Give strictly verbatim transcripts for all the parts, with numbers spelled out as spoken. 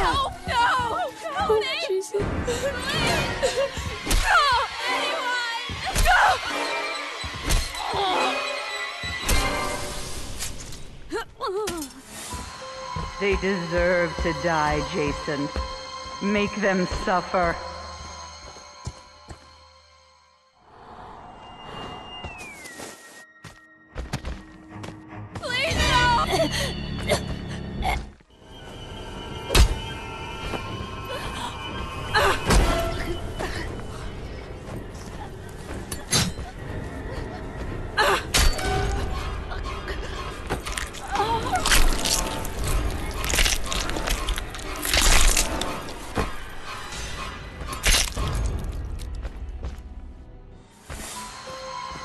No! No! Oh, oh, Jesus. Please. Go! Anyone! Go! Oh. They deserve to die, Jason. Make them suffer. Please, no!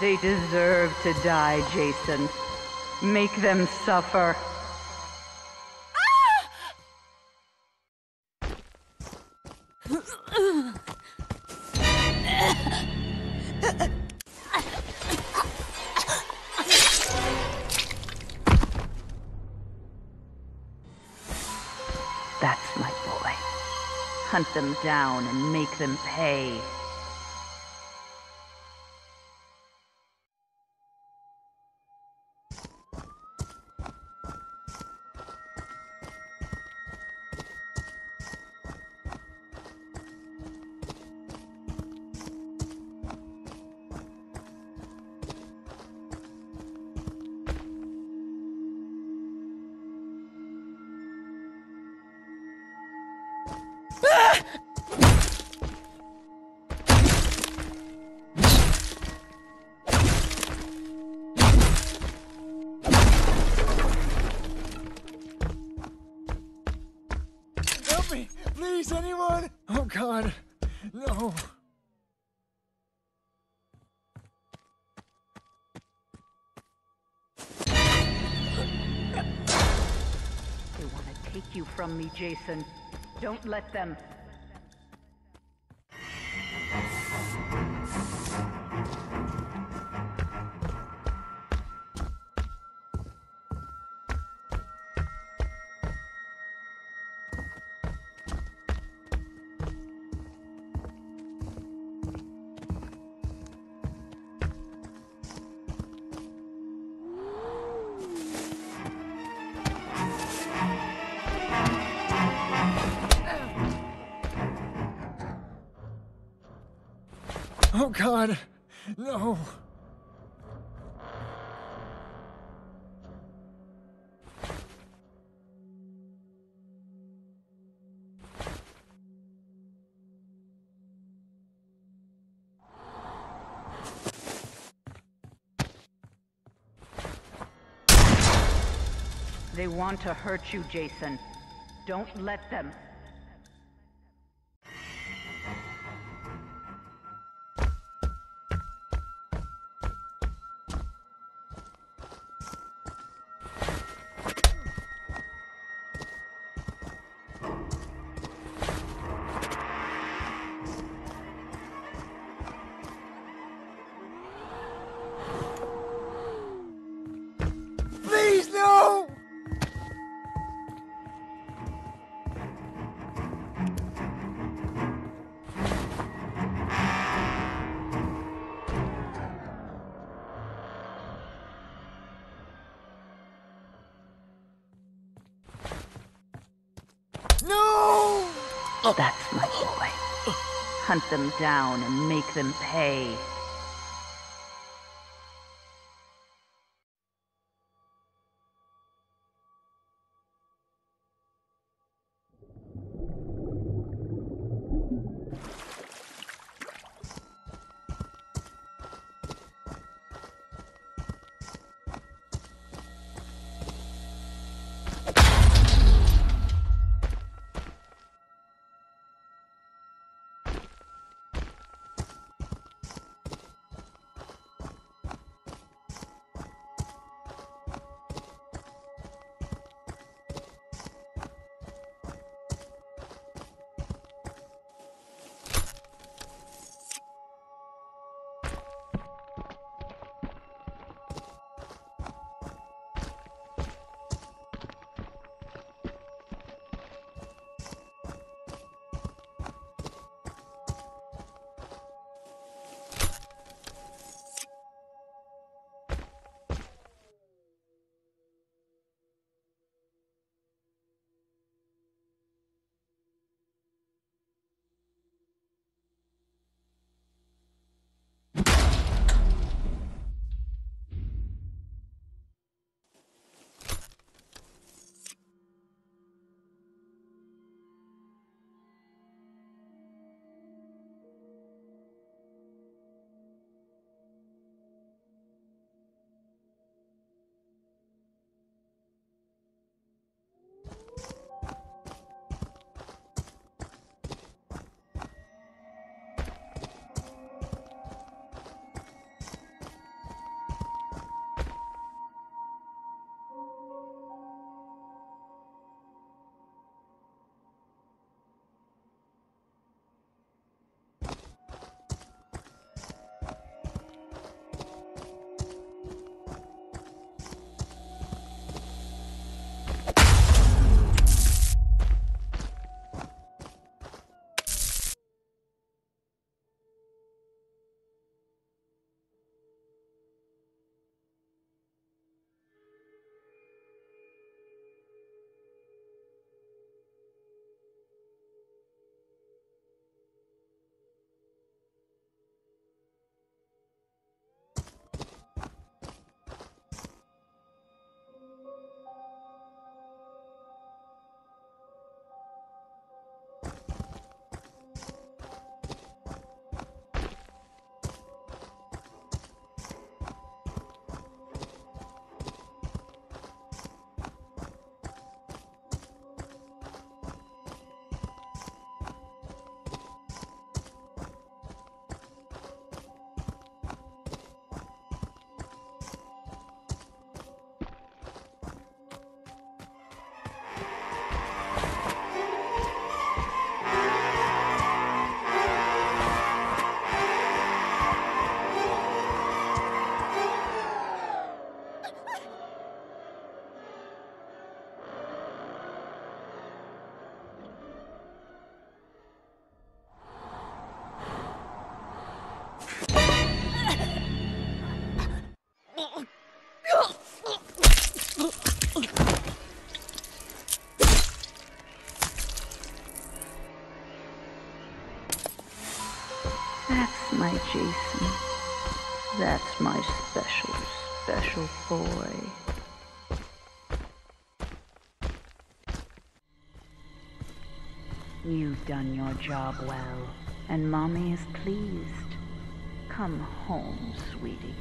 They deserve to die, Jason. Make them suffer. That's my boy. Hunt them down and make them pay. Help me! Please, anyone! Oh, God. No. They want to take you from me, Jason. Don't let them. Oh, God, no. They want to hurt you, Jason. Don't let them. No! Oh, that's my boy. Hunt them down and make them pay. my Jason. That's my special, special boy. You've done your job well, and Mommy is pleased. Come home, sweetie.